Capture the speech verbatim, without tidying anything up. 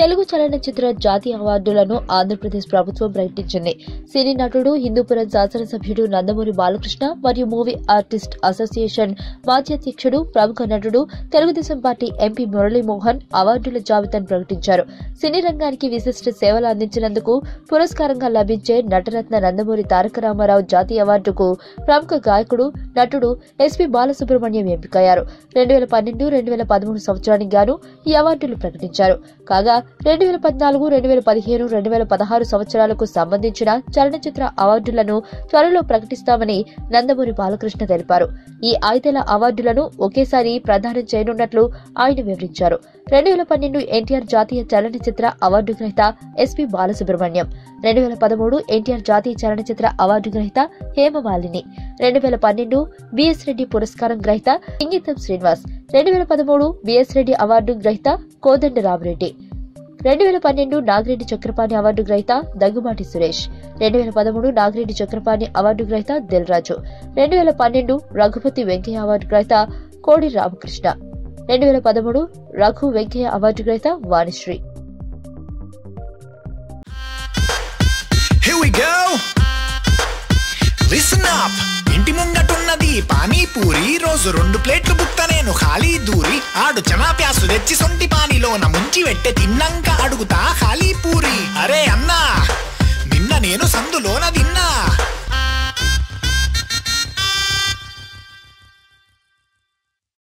తెలుగు చలనచిత్ర జాతీయ అవార్డులను ఆంధ్రప్రదేశ్ ప్రభుత్వం ప్రకటించింది. సినీ నటుడు హిందూపురం శాసనసభ్యుడు నందమూరి బాలకృష్ణ మరియు మూవీ ఆర్టిస్ట్ అసోసియేషన్ మాజీ అధ్యక్షుడు ప్రముఖ నటుడు తెలుగుదేశం పార్టీ ఎంపీ మురళీ మోహన్ అవార్డుల జాబితాను ప్రకటించారు. సినీ రంగానికి విశిష్ట సేవలు అందించినందుకు పురస్కారంగా లభించే నటరత్న నందమూరి తారక రామారావు జాతీయ అవార్డుకు ప్రముఖ గాయకుడు నటుడు ఎస్పీ బాలసుబ్రహ్మణ్యం ఎంపికయ్యారు. రెండు వేల పన్నెండు రెండు వేల పదమూడు సంవత్సరానికి గాను ఈ అవార్డులు ప్రకటించారు. కాగా రెండు వేల పద్నాలుగు రెండు వేల పదిహేను రెండు వేల పదహారు సంవత్సరాలకు సంబంధించిన చలనచిత్ర అవార్డులను త్వరలో ప్రకటిస్తామని నందమూరి బాలకృష్ణ తెలిపారు. ఈ ఐదేళ్ల అవార్డులను ఒకేసారి ప్రదానం చేయనున్నట్లు ఆయన వివరించారు. రెండు వేల పన్నెండు ఎన్టీఆర్ జాతీయ చలనచిత్ర అవార్డు గ్రహీత ఎస్పీ బాలసుబ్రహ్మణ్యం, రెండు వేల పదమూడు ఎన్టీఆర్ జాతీయ చలనచిత్ర అవార్డు గ్రహీత హేమమాలిని, రెండు వేల పన్నెండు బిఎస్ రెడ్డి పురస్కారం గ్రహీత ఇంగితం శ్రీనివాస్, రెండు వేల పదమూడు బిఎస్ రెడ్డి అవార్డు గ్రహీత కోదండరామరెడ్డి, రెండు వేల పన్నెండు నాగిరెడ్డి చక్రపాణి అవార్డు గ్రహీత దగుబాటి సురేష్, రెండు వేల పదమూడు నాగిరెడ్డి చక్రపాణి అవార్డు గ్రహీత దిల్ రాజు, రెండు వేల పన్నెండు రఘుపతి వెంకయ్య అవార్డు గ్రహీత కోడి రామకృష్ణ, రెండు వేల పదమూడు రఘు వెంకయ్య అవార్డు గ్రహీత వాణిశ్రీ. పానీపూరి రోజు రెండు ప్లేట్లు బుక్త నేను ఖాళీ దూరి ఆడు చనా ప్యాసు తెచ్చి సొంటి పానీలోన ముంచి వెట్టే తిన్నంక అడుగుతా ఖాళీ పూరి. అరే అన్నా నిన్న నేను సందులోన తిన్నా